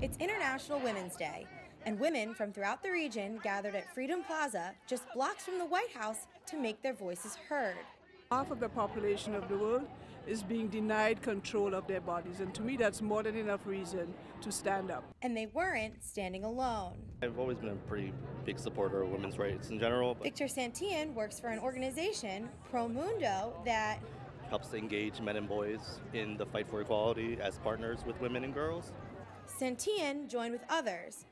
It's International Women's Day, and women from throughout the region gathered at Freedom Plaza, just blocks from the White House, to make their voices heard. Half of the population of the world is being denied control of their bodies, and to me that's more than enough reason to stand up. And they weren't standing alone. I've always been a pretty big supporter of women's rights in general. Victor Santian works for an organization, ProMundo, that helps engage men and boys in the fight for equality as partners with women and girls. Santian joined with others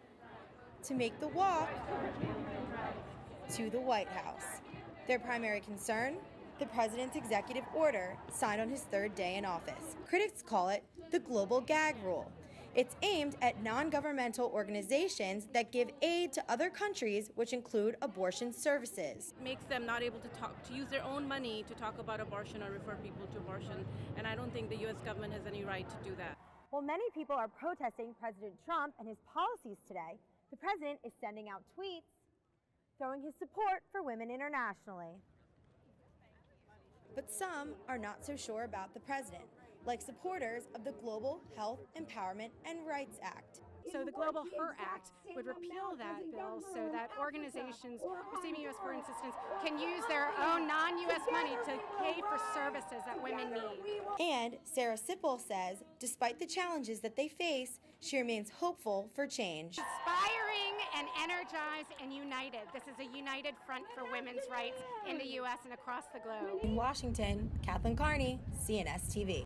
to make the walk to the White House. Their primary concern? The president's executive order, signed on his third day in office. Critics call it the global gag rule. It's aimed at non-governmental organizations that give aid to other countries, which include abortion services. It makes them not able to use their own money to talk about abortion or refer people to abortion, and I don't think the U.S. government has any right to do that. While many people are protesting President Trump and his policies today, the president is sending out tweets showing his support for women internationally. But some are not so sure about the president, like supporters of the Global Health, Empowerment and Rights Act. So the Global Her Act would repeal that bill so that organizations receiving U.S. foreign assistance can use their own non-U.S. money to pay for services that women need. And Sarah Sipple says, despite the challenges that they face, she remains hopeful for change. Inspiring and energized and united. This is a united front for women's rights in the U.S. and across the globe. In Washington, Kathleen Carney, CNSTV.